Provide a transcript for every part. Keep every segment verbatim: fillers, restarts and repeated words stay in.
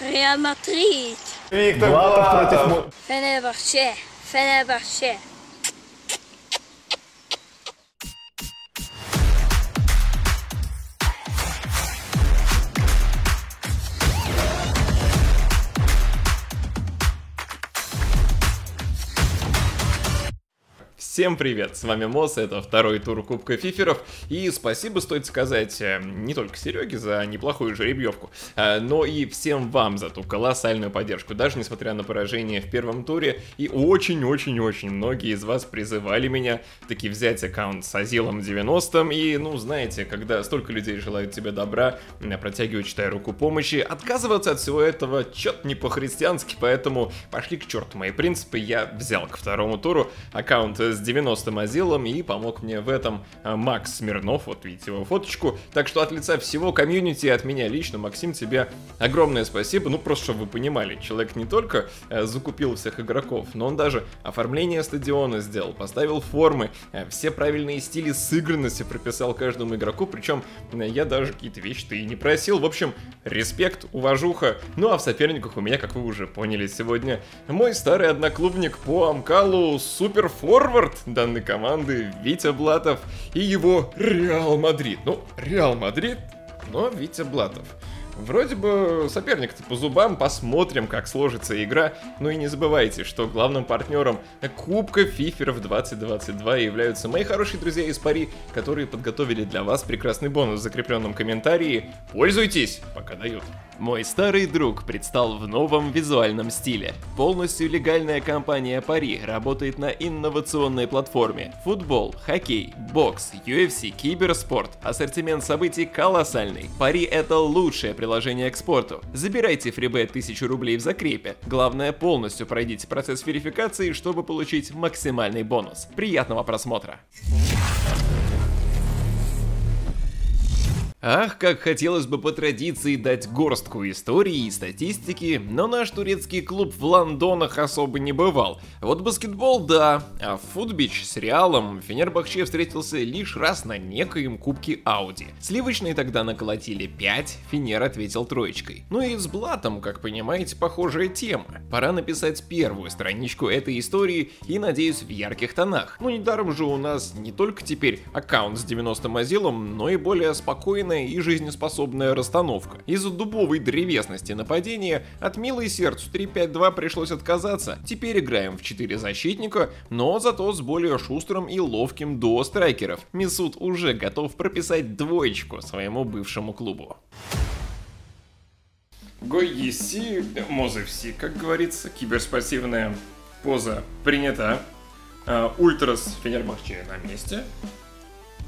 Реал Мадрид. Виктор Блатов против... Фенербахче. Фенербахче. Всем привет, с вами Мос, это второй тур Кубка Фиферов, и спасибо стоит сказать не только Сереге за неплохую жеребьевку, но и всем вам за ту колоссальную поддержку, даже несмотря на поражение в первом туре, и очень-очень-очень многие из вас призывали меня таки взять аккаунт с Озилом девяностым, и ну знаете, когда столько людей желают тебе добра, протягивают, читая руку помощи, отказываться от всего этого чё-то не по-христиански, поэтому пошли к черту мои принципы, я взял к второму туру аккаунт с девяностым Озилом, и помог мне в этом Макс Смирнов, вот видите его фоточку. Так что от лица всего комьюнити, от меня лично, Максим, тебе огромное спасибо. Ну просто, чтобы вы понимали, человек не только закупил всех игроков, но он даже оформление стадиона сделал, поставил формы, все правильные стили сыгранности прописал каждому игроку, причем я даже какие-то вещи-то и не просил. В общем, респект, уважуха. Ну а в соперниках у меня, как вы уже поняли сегодня, мой старый одноклубник по Амкалу, Суперфорвард данной команды Витя Блатов и его Реал Мадрид. Ну, Реал Мадрид, но Витя Блатов. Вроде бы соперник-то по зубам, посмотрим, как сложится игра. Ну и не забывайте, что главным партнером Кубка Фиферов двадцать двадцать два являются мои хорошие друзья из Пари, которые подготовили для вас прекрасный бонус в закрепленном комментарии. Пользуйтесь, пока дают. Мой старый друг предстал в новом визуальном стиле. Полностью легальная компания Пари работает на инновационной платформе. Футбол, хоккей, бокс, ю эф си, киберспорт. Ассортимент событий колоссальный. Пари — это лучшее приложение к спорту. Забирайте фрибет тысячу рублей в закрепе. Главное, полностью пройдите процесс верификации, чтобы получить максимальный бонус. Приятного просмотра! Ах, как хотелось бы по традиции дать горстку истории и статистики, но наш турецкий клуб в Лондонах особо не бывал. Вот баскетбол, да, а футбич с Реалом Фенербахче встретился лишь раз на некоем кубке Audi. Сливочные тогда наколотили пять, Фенер ответил троечкой. Ну и с Блатом, как понимаете, похожая тема. Пора написать первую страничку этой истории и, надеюсь, в ярких тонах. Ну недаром же у нас не только теперь аккаунт с девяностым Озилом, но и более спокойная и жизнеспособная расстановка. Из-за дубовой древесности нападения от милой сердцу три пять два пришлось отказаться. Теперь играем в четыре защитника, но зато с более шустрым и ловким дуо страйкеров. Месут уже готов прописать двоечку своему бывшему клубу. Гой еси, мозевси, как говорится, киберспортивная поза принята. Ультрас Фенербахче на месте.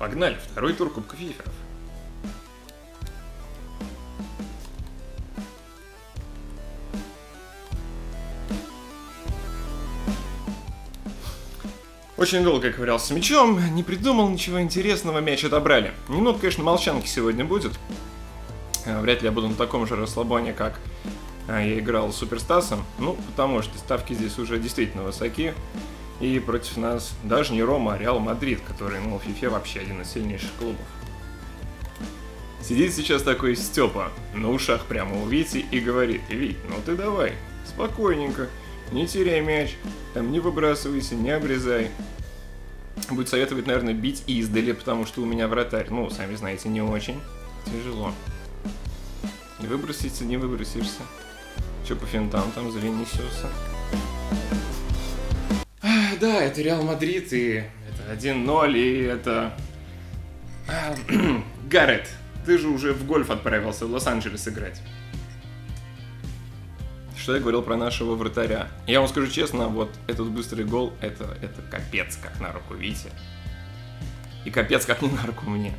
Погнали, второй тур Кубка Фиферов. Очень долго я ковырялся с мячом, не придумал ничего интересного, мяч отобрали. Минут, конечно, молчанки сегодня будет. Вряд ли я буду на таком же расслабоне, как я играл с Суперстасом. Ну, потому что ставки здесь уже действительно высоки. И против нас даже не Рома, а Реал Мадрид, который, ну, в FIFA вообще один из сильнейших клубов. Сидит сейчас такой Степа на ушах прямо у Вити и говорит: «Вить, ну ты давай, спокойненько, не теряй мяч, там не выбрасывайся, не обрезай». Будет советовать, наверное, бить издали, потому что у меня вратарь, ну, сами знаете, не очень. Тяжело. Не выброситься, не выбросишься. Че по финтам там занесёшься? Да, это Реал Мадрид, и это один ноль, и это... Гарретт, ты же уже в гольф отправился в Лос-Анджелес играть. Что я говорил про нашего вратаря. Я вам скажу честно, вот этот быстрый гол, это, это капец как на руку Вите. И капец как не на руку мне.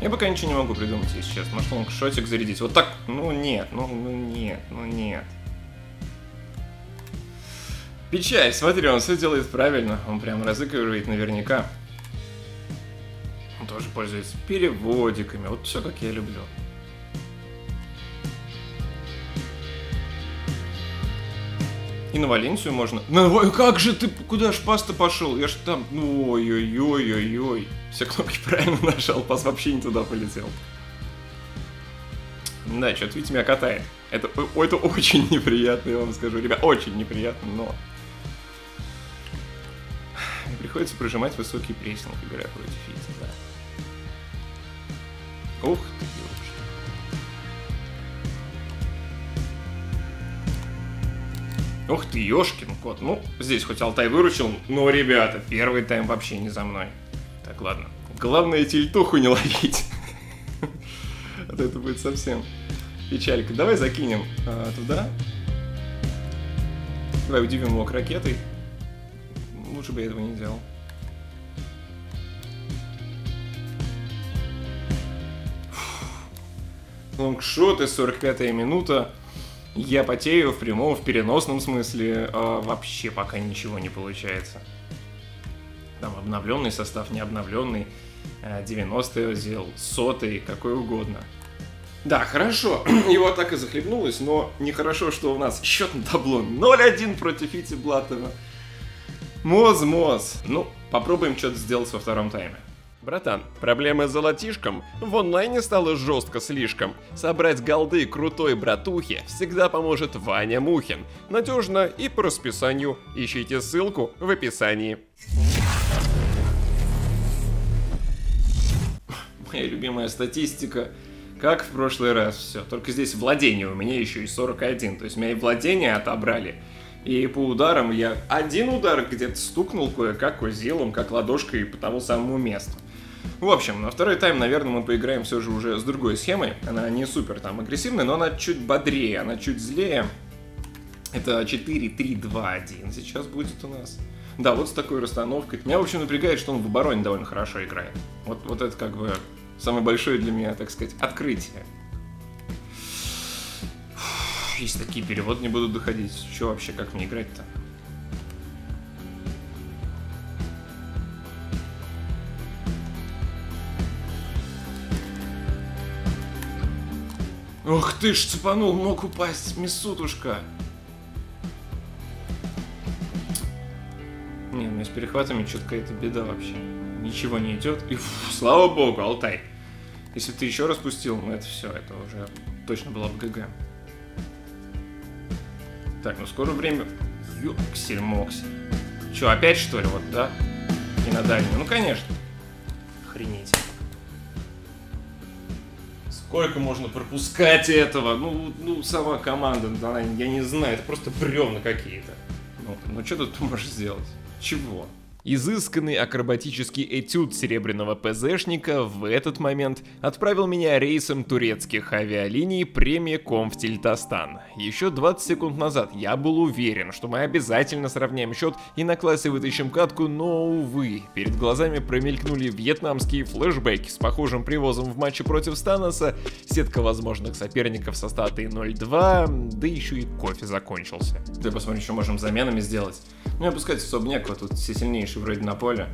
Я пока ничего не могу придумать, если честно. Может, он шотик зарядить. Вот так. Ну нет, ну, ну нет, ну нет. Печаль, смотри, он все делает правильно. Он прям разыгрывает наверняка. Тоже пользуюсь переводиками. Вот все, как я люблю. И на Валенсию можно. На... Ой, как же ты, куда ж пас-то пошел? Я ж там... Ой-ой-ой-ой-ой. все кнопки правильно нажал, пас вообще не туда полетел. Да, что-то Витя меня катает. Это, это очень неприятно, я вам скажу, ребят, очень неприятно, но... Приходится прижимать высокий прессинг, играя против Вити, да. Ух ты, ёшкин. Ух ты, ёшкин кот. Ну, здесь хоть Алтай выручил, но, ребята, первый тайм вообще не за мной. Так, ладно. Главное, тильтуху не ловить. Это будет совсем печалька. Давай закинем а, туда. Давай удивим его к ракетой. Лучше бы я этого не делал. Лонгшот из сорок пятая минута. Я потею в прямом, в переносном смысле. А вообще пока ничего не получается. Там обновленный состав, не обновленный. девяностый Озил, сотый, какой угодно. Да, хорошо, его так и захлебнулось, но нехорошо, что у нас счет на табло ноль один против Вити Блатова. Моз-моз. Ну, попробуем что-то сделать во втором тайме. Братан, проблемы с золотишком? В онлайне стало жестко слишком. Собрать голды крутой братухи всегда поможет Ваня Мухин. Надежно и по расписанию. Ищите ссылку в описании. Моя любимая статистика. Как в прошлый раз все. Только здесь владение у меня еще и сорок один. То есть меня и владение отобрали. И по ударам я один удар где-то стукнул кое-как узелом, как ладошкой по тому самому месту. В общем, на второй тайм, наверное, мы поиграем все же уже с другой схемой. Она не супер там агрессивная, но она чуть бодрее, она чуть злее. Это четыре три два один сейчас будет у нас. Да, вот с такой расстановкой. Меня, в общем, напрягает, что он в обороне довольно хорошо играет. Вот, вот это как бы самое большое для меня, так сказать, открытие. Есть такие переводы, не будут доходить. Че вообще, как мне играть-то? Ух ты ж, цепанул, мог упасть, Месутушка. Не, у меня с перехватами что-то какая-то беда вообще. Ничего не идет. И фу, слава богу, Алтай. Если ты еще раз пустил, ну это все, это уже точно было бы ГГ. Так, ну скоро время... Ёксель-моксель. Чё, опять что ли, вот, да? И на дальнюю. Ну, конечно. Охренеть. Сколько можно пропускать этого? Ну, ну сама команда, она, я не знаю, это просто бревна какие-то. Ну, ну что тут ты можешь сделать? Чего? Изысканный акробатический этюд серебряного ПЗшника в этот момент отправил меня рейсом турецких авиалиний премиум в Тильтастан. Еще двадцать секунд назад я был уверен, что мы обязательно сравняем счет и на классе вытащим катку, но, увы, перед глазами промелькнули вьетнамские флешбеки с похожим привозом в матче против Станаса, сетка возможных соперников со статой ноль два, да еще и кофе закончился. Ты посмотри, что можем заменами сделать. Ну и опускать особняк, вот тут все сильнейшие вроде на поле,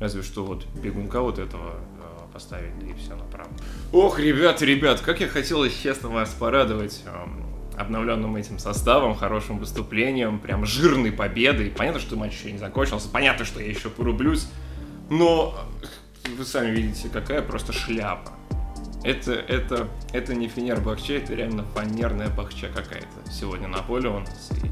разве что вот бегунка вот этого э, поставить, да и все направо. Ох, ребят, ребят, как я хотел, честно, вас порадовать э, обновленным этим составом, хорошим выступлением, прям жирной победой. Понятно, что матч еще не закончился, понятно, что я еще порублюсь, но вы сами видите, какая просто шляпа. Это, это, это не Фенербахче, это реально фанерная бахча какая-то сегодня на поле у нас. И...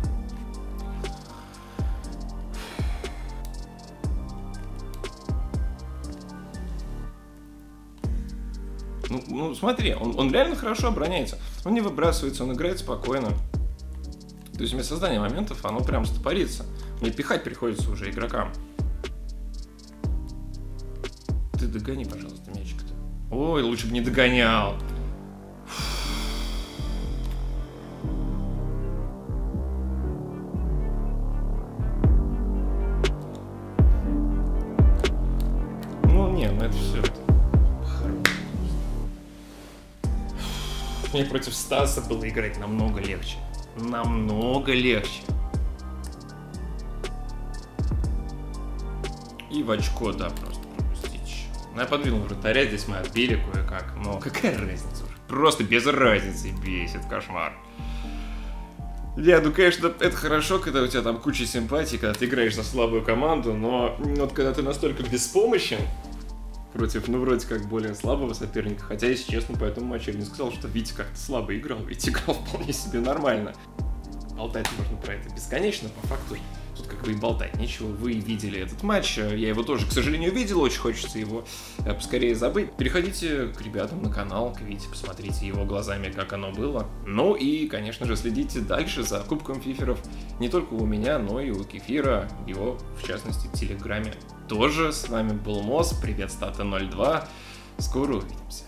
Ну, ну смотри, он, он реально хорошо обороняется. Он не выбрасывается, он играет спокойно. То есть у меня создание моментов, оно прям стопорится. Мне пихать приходится уже игрокам. Ты догони, пожалуйста, мячик-то. Ой, лучше бы не догонял. Ну не, ну это все. Мне против Стаса было играть намного легче. Намного легче. И в очко, да, просто пропустить. Ну, я подвинул вратаря, здесь мы отбили кое-как. Но какая разница уже? Просто без разницы бесит, кошмар. Я, ну, конечно, это хорошо, когда у тебя там куча симпатий, когда ты играешь за слабую команду, но вот когда ты настолько беспомощен, против, ну, вроде как более слабого соперника. Хотя, если честно, по этому матчу я не сказал, что Витя как-то слабо играл. Витя играл вполне себе нормально. Болтать можно про это бесконечно, по факту тут как бы и болтать нечего. Вы видели этот матч, я его тоже, к сожалению, видел, очень хочется его поскорее забыть. Переходите к ребятам на канал, к Вите, посмотрите его глазами, как оно было. Ну и, конечно же, следите дальше за Кубком Фиферов, не только у меня, но и у Кефира, его, в частности, в Телеграме тоже. С вами был Мос, привет, Стата ноль два, скоро увидимся.